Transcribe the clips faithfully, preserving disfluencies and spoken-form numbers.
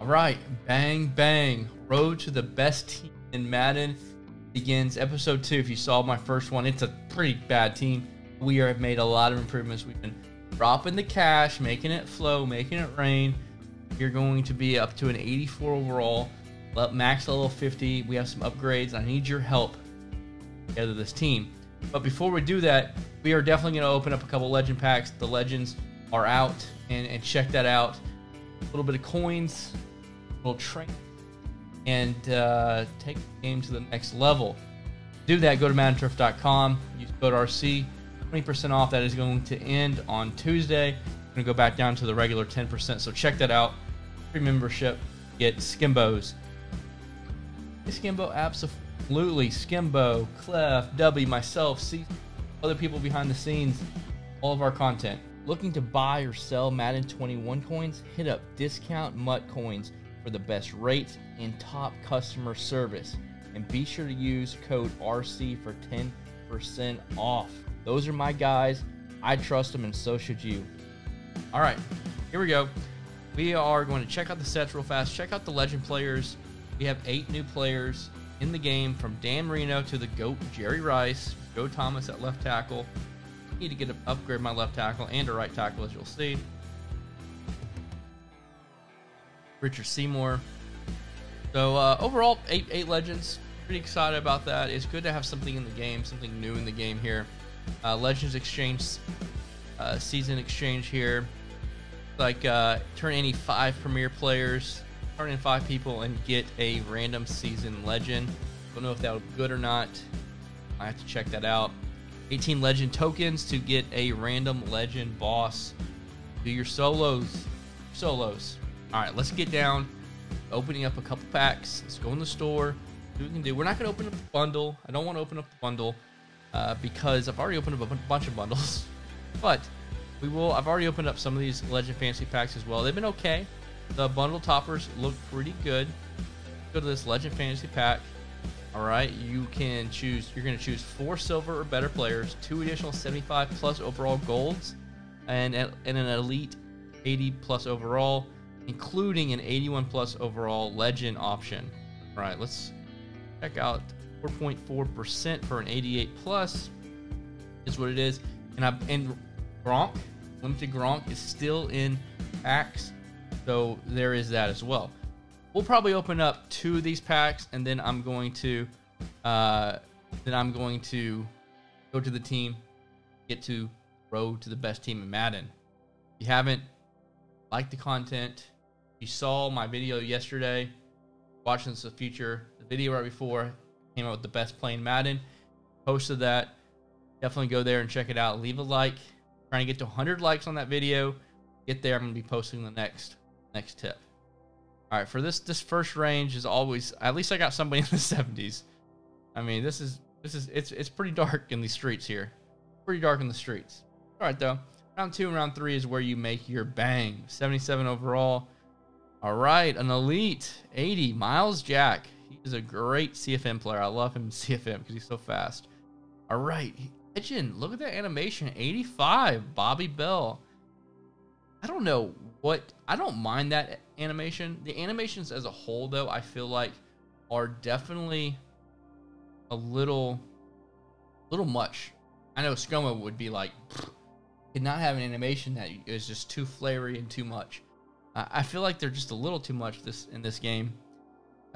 All right, bang, bang. Road to the best team in Madden begins episode two. If you saw my first one, it's a pretty bad team. We have made a lot of improvements. We've been dropping the cash, making it flow, making it rain. You're going to be up to an eighty-four overall, max level fifty. We have some upgrades. I need your help together this team. But before we do that, we are definitely going to open up a couple legend packs. The legends are out, and, and check that out. A little bit of coins, a little train, and uh, take the game to the next level. To do that, go to madden turf dot com, use code R C, twenty percent off. That is going to end on Tuesday. I'm going to go back down to the regular ten percent, so check that out. Free membership, get Skimbos. Skimbo, absolutely. Skimbo, Clef, Dubby, myself, C, other people behind the scenes, all of our content. Looking to buy or sell Madden twenty-one coins? Hit up Discount M U T Coins for the best rates and top customer service. And be sure to use code R C for ten percent off. Those are my guys. I trust them, and so should you. All right, here we go. We are going to check out the sets real fast. Check out the legend players. We have eight new players in the game, from Dan Marino to the GOAT, Jerry Rice, Joe Thomas at left tackle. Need to get an upgrade my left tackle and a right tackle, as you'll see. Richard Seymour. So uh, overall, eight eight legends. Pretty excited about that. It's good to have something in the game, something new in the game here. Uh, Legends exchange, uh, season exchange here. Like uh, turn any five premier players, turn in five people, and get a random season legend. Don't know if that was good or not. I have to check that out. eighteen legend tokens to get a random legend boss. Do your solos. Solos. All right, let's get down. Opening up a couple packs. Let's go in the store. See what we can do. We're not going to open up the bundle. I don't want to open up the bundle uh, because I've already opened up a bunch of bundles. But we will. I've already opened up some of these legend fantasy packs as well. They've been okay. The bundle toppers look pretty good. Let's go to this legend fantasy pack. All right, you can choose, you're going to choose four silver or better players, two additional seventy-five plus overall golds, and, and an elite eighty plus overall, including an eighty-one plus overall legend option. All right, let's check out four point four percent for an eighty-eight plus is what it is. And, I, and Gronk, limited Gronk is still in packs, so there is that as well. We'll probably open up two of these packs, and then I'm going to, uh, then I'm going to go to the team, get to road to the best team in Madden. If you haven't liked the content, if you saw my video yesterday, watching this in the future, the video right before came out with the best play in Madden, posted that. Definitely go there and check it out. Leave a like. I'm trying to get to one hundred likes on that video. Get there. I'm going to be posting the next next tip. All right, for this this first range is always, at least I got somebody in the seventies. I mean, this is this is it's it's pretty dark in these streets here. Pretty dark in the streets. All right though, round two and round three is where you make your bang. seventy-seven overall. All right, an elite eighty, Miles Jack. He is a great C F M player. I love him in C F M because he's so fast. All right, legend. Look at that animation. eighty-five, Bobby Bell. I don't know what, I don't mind that animation. The animations as a whole, though, I feel like are definitely a little, little much. I know Scoma would be like, could not have an animation that is just too flavory and too much. Uh, I feel like they're just a little too much this in this game,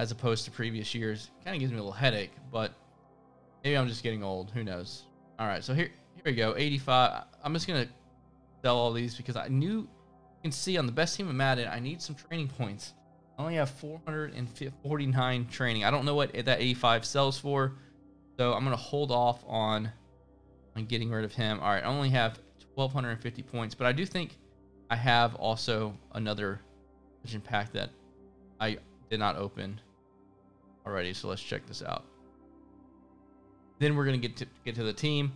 as opposed to previous years. Kind of gives me a little headache, but maybe I'm just getting old. Who knows? All right, so here, here we go. eighty-five. I'm just gonna sell all these because I knew. You can see on the best team of Madden, I need some training points. I only have four hundred forty-nine training. I don't know what that eighty-five sells for, so I'm gonna hold off on on getting rid of him. All right, I only have twelve fifty points, but I do think I have also another legend pack that I did not open already. So let's check this out. Then we're gonna get to get to the team.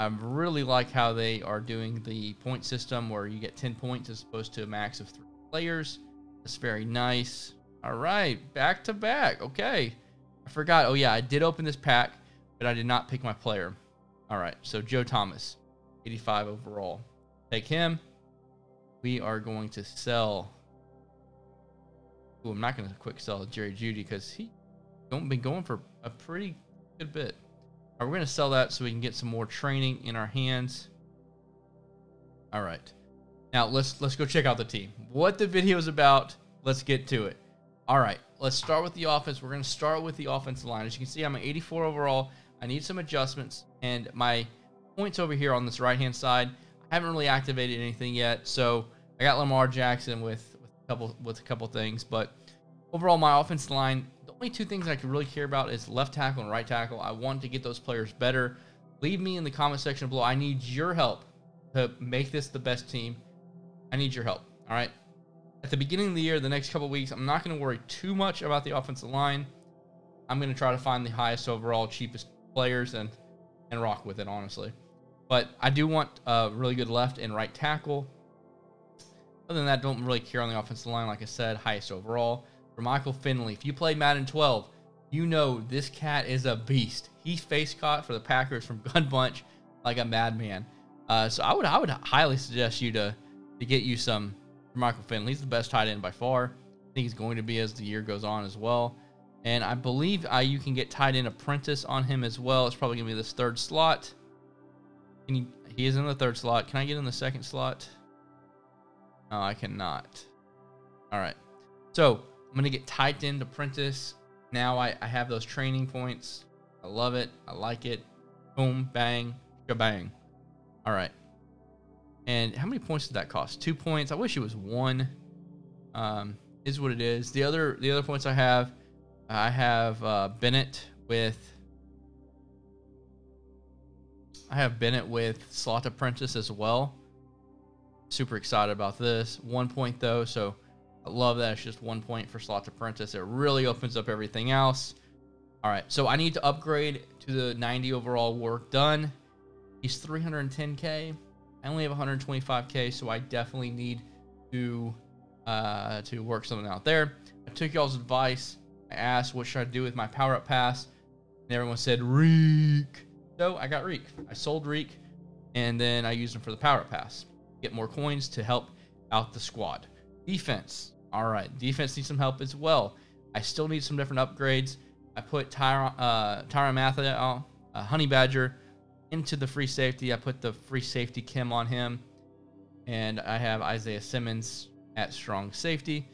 I really like how they are doing the point system where you get ten points as opposed to a max of three players. That's very nice. All right, back to back. Okay. I forgot. Oh, yeah, I did open this pack, but I did not pick my player. All right, so Joe Thomas, eighty-five overall. Take him. We are going to sell. Ooh, I'm not going to quick sell Jerry Judy because he's been going for a pretty good bit. All right, we're going to sell that so we can get some more training in our hands. All right. Now, let's let's go check out the team. What the video is about, let's get to it. All right, let's start with the offense. We're going to start with the offensive line. As you can see, I'm an eighty-four overall. I need some adjustments, and my points over here on this right-hand side, I haven't really activated anything yet, so I got Lamar Jackson with, with, a couple, with a couple things, but overall, my offensive line, the only two things I could really care about is left tackle and right tackle. I want to get those players better. Leave me in the comment section below. I need your help to make this the best team. I need your help, all right? At the beginning of the year, the next couple of weeks, I'm not going to worry too much about the offensive line. I'm going to try to find the highest overall, cheapest players and, and rock with it, honestly. But I do want a uh, really good left and right tackle. Other than that, don't really care on the offensive line. Like I said, highest overall. For Michael Finley, if you play Madden twelve, you know this cat is a beast. He face caught for the Packers from Gun Bunch like a madman. Uh, so I would I would highly suggest you to, to get you some... Michael Finley. He's the best tight end by far. I think he's going to be as the year goes on as well. And I believe I, you can get tight end apprentice on him as well. It's probably going to be this third slot. Can you, he is in the third slot. Can I get in the second slot? No, I cannot. All right. So I'm going to get tight end apprentice. Now I, I have those training points. I love it. I like it. Boom, bang, kabang. All right. And how many points did that cost? Two points. I wish it was one. Um, is what it is. The other the other points I have, I have uh, Bennett with. I have Bennett with Slot Apprentice as well. Super excited about this. One point though, so I love that it's just one point for Slot Apprentice. It really opens up everything else. All right, so I need to upgrade to the ninety overall. Work done. He's three hundred ten K. I only have one hundred twenty-five K, so I definitely need to uh, to work something out there. I took y'all's advice. I asked, what should I do with my power-up pass? And everyone said, Reek. So I got Reek. I sold Reek, and then I used him for the power-up pass. Get more coins to help out the squad. Defense. All right. Defense needs some help as well. I still need some different upgrades. I put Tyron, uh, Tyron Mathieu, uh, Honey Badger, into the free safety. I put the free safety chem on him, and I have Isaiah Simmons at strong safety.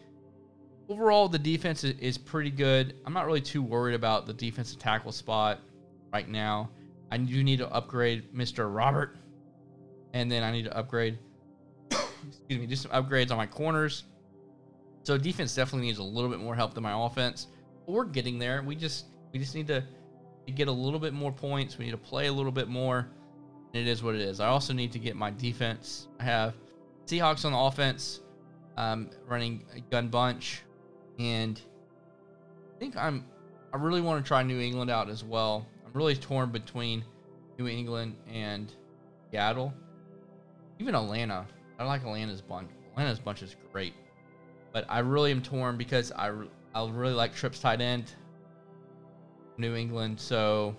Overall, the defense is pretty good. I'm not really too worried about the defensive tackle spot right now. I do need to upgrade Mister Robert, and then I need to upgrade, excuse me, do some upgrades on my corners. So defense definitely needs a little bit more help than my offense. But we're getting there. We just we just need to to get a little bit more points. We need to play a little bit more, and it is what it is. I also need to get my defense. I have Seahawks on the offense, um, running a gun bunch, and I think I'm, I really want to try New England out as well. I'm really torn between New England and Seattle, even Atlanta. I like Atlanta's bunch. Atlanta's bunch is great, but I really am torn because I, I really like Tripp's tight end, New England, so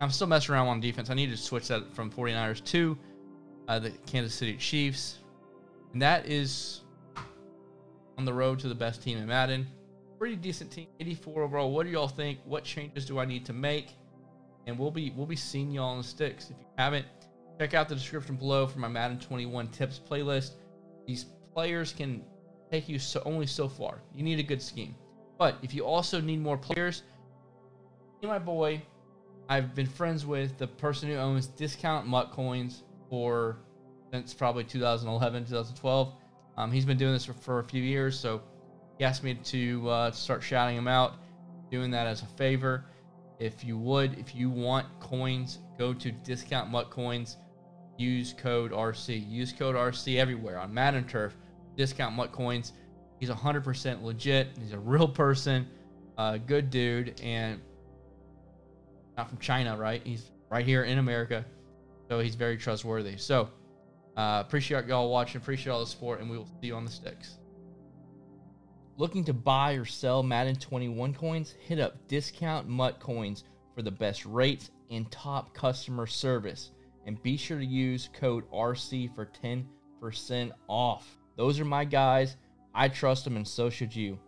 I'm still messing around on defense. I need to switch that from forty-niners to uh, the Kansas City Chiefs, and that is on the road to the best team in Madden. Pretty decent team, eighty-four overall. What do y'all think? What changes do I need to make? And we'll be we'll be seeing y'all on the sticks. If you haven't, check out the description below for my Madden twenty-one tips playlist. These players can take you so only so far. You need a good scheme, but if you also need more players. My boy, I've been friends with the person who owns Discount M U T Coins for since probably two thousand eleven, two thousand twelve. Um, he's been doing this for, for a few years, so he asked me to uh, start shouting him out, doing that as a favor. If you would, if you want coins, go to Discount M U T Coins, use code R C, use code R C everywhere on Madden Turf. Discount M U T Coins. He's one hundred percent legit. He's a real person, uh, good dude, and not from China, right? He's right here in America, so he's very trustworthy. So uh, appreciate y'all watching, appreciate all the support, and we will see you on the sticks. Looking to buy or sell Madden twenty-one coins? Hit up Discount M U T Coins for the best rates and top customer service, and be sure to use code R C for ten percent off. Those are my guys. I trust him, and so should you.